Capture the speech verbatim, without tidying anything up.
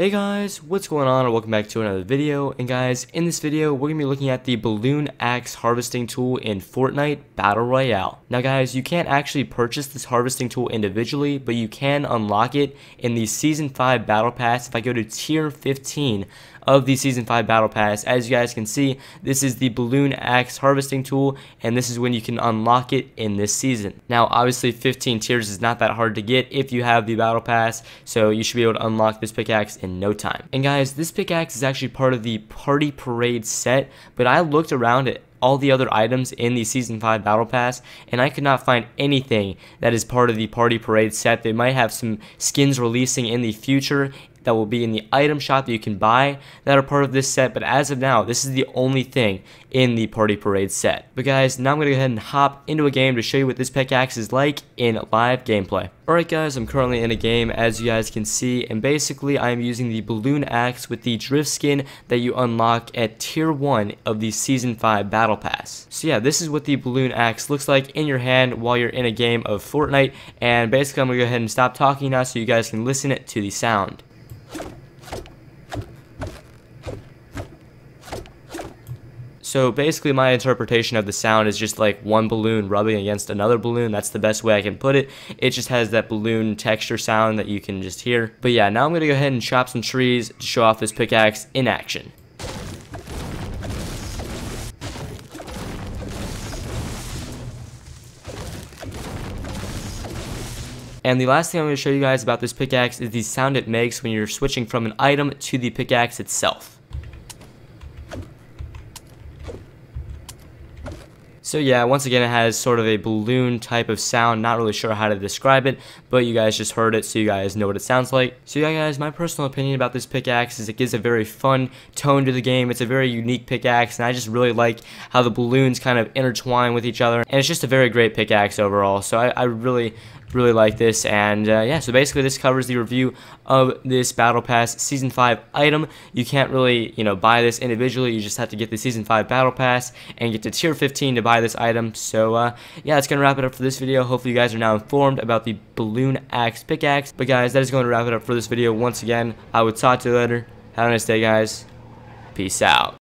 Hey guys, what's going on, and welcome back to another video. And guys, in this video we're gonna be looking at the Balloon Axe Harvesting Tool in Fortnite Battle Royale. Now guys, you can't actually purchase this harvesting tool individually, but you can unlock it in the season five battle pass. If I go to tier fifteen of the season five battle pass, as you guys can see, this is the Balloon Axe Harvesting Tool, and this is when you can unlock it in this season. Now obviously fifteen tiers is not that hard to get if you have the battle pass, so you should be able to unlock this pickaxe in no time. And guys, this pickaxe is actually part of the Party Parade set, but I looked around at all the other items in the season five battle pass and I could not find anything that is part of the Party Parade set. They might have some skins releasing in the future that will be in the item shop that you can buy that are part of this set, but as of now this is the only thing in the Party Parade set. But guys, now I'm gonna go ahead and hop into a game to show you what this pickaxe is like in live gameplay. Alright guys, I'm currently in a game, as you guys can see, and basically I'm using the Balloon Axe with the Drift skin that you unlock at tier one of the season five battle pass. So yeah, this is what the Balloon Axe looks like in your hand while you're in a game of Fortnite, and basically I'm gonna go ahead and stop talking now so you guys can listen to the sound. So basically my interpretation of the sound is just like one balloon rubbing against another balloon. That's the best way I can put it. It just has that balloon texture sound that you can just hear. But yeah, now I'm going to go ahead and chop some trees to show off this pickaxe in action. And the last thing I'm going to show you guys about this pickaxe is the sound it makes when you're switching from an item to the pickaxe itself. So yeah, once again it has sort of a balloon type of sound, not really sure how to describe it, but you guys just heard it so you guys know what it sounds like. So yeah guys, my personal opinion about this pickaxe is it gives a very fun tone to the game. It's a very unique pickaxe, and I just really like how the balloons kind of intertwine with each other, and it's just a very great pickaxe overall. So I, I really, really like this, and uh, yeah, so basically this covers the review of this Battle Pass Season five item. You can't really, you know, buy this individually, you just have to get the Season five Battle Pass and get to Tier fifteen to buy this item. So uh yeah, that's gonna wrap it up for this video. Hopefully you guys are now informed about the Balloon Axe pickaxe. But guys, that is going to wrap it up for this video. Once again, I will talk to you later. Have a nice day guys, peace out.